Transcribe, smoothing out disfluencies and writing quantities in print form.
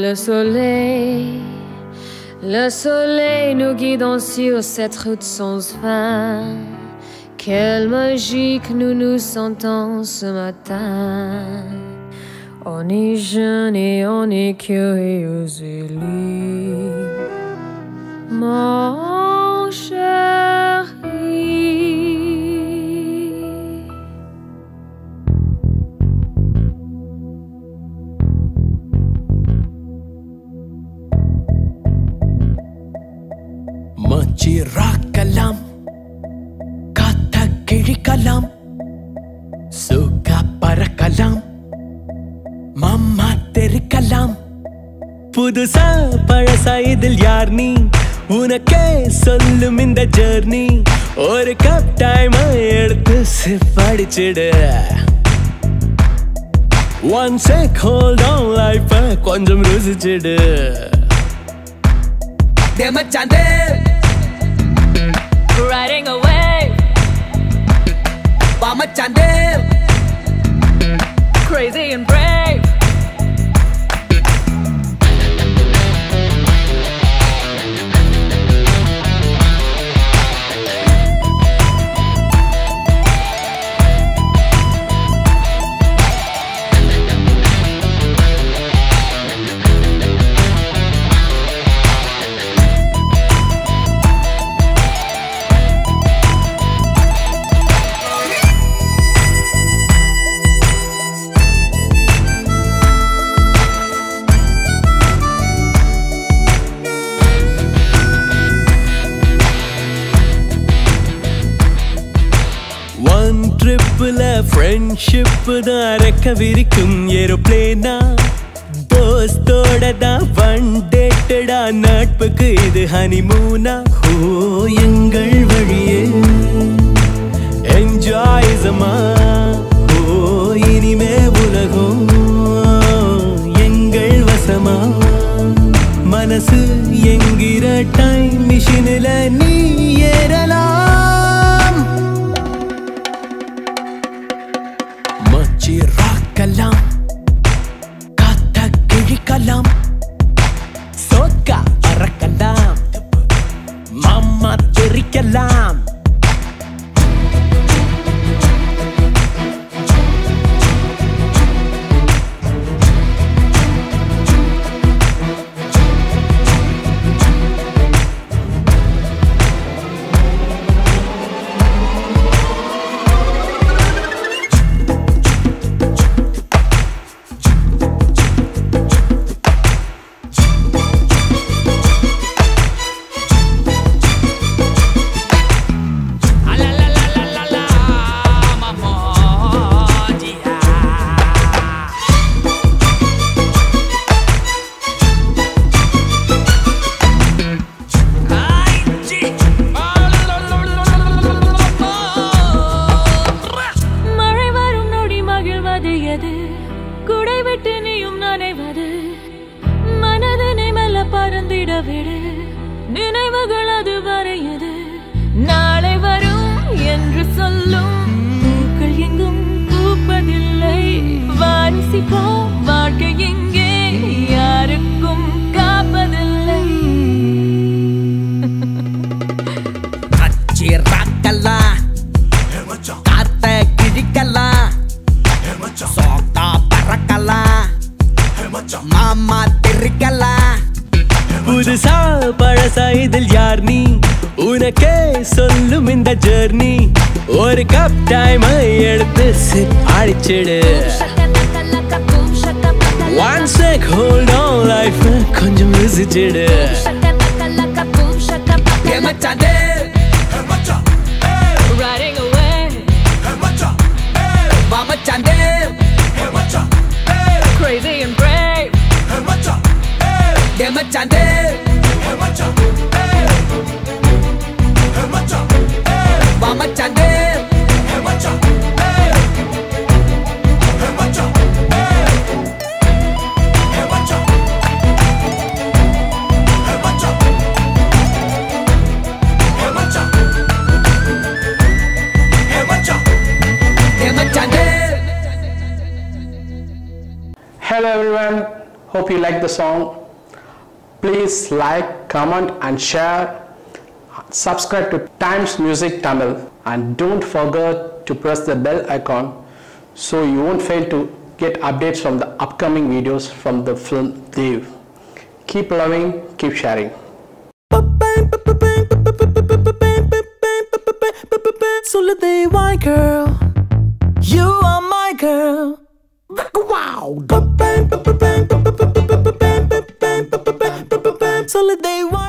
le soleil nous guidons sur cette route sans fin. Quelle magie que nous nous sentons ce matin. On est jeune et on est curieux et libre. Mon chéri, Majira kalam, kathakili kalam, suka para kalam, mama teri kalam, pudusa parasa idil yarni. உனக்கே சொல்லும் இந்த journey ஒரு cup time எடுத்து சிப்படிச்சிடு one check hold on life கொஞ்சம் ருசிச்சிடு டே மச்சான் Dev riding away வா மச்சான் Dev crazy and brave Friendship da rekka virikum aeroplane na dostoda da one date da natpukku idu honeymoon na ho engal valiye enjoy isama ho inime ulagam engal vasama manasu engira time machine la nee erala kalam kathakili kalam sotka arakalam mama teri kalam Hope you like the song. Please like, comment and share. Subscribe to Times Music Tamil and don't forget to press the bell icon so you won't fail to get updates from the upcoming videos from the film Dev. Keep loving, keep sharing. Solidate white girl, you are my girl. Wow. Solidate white.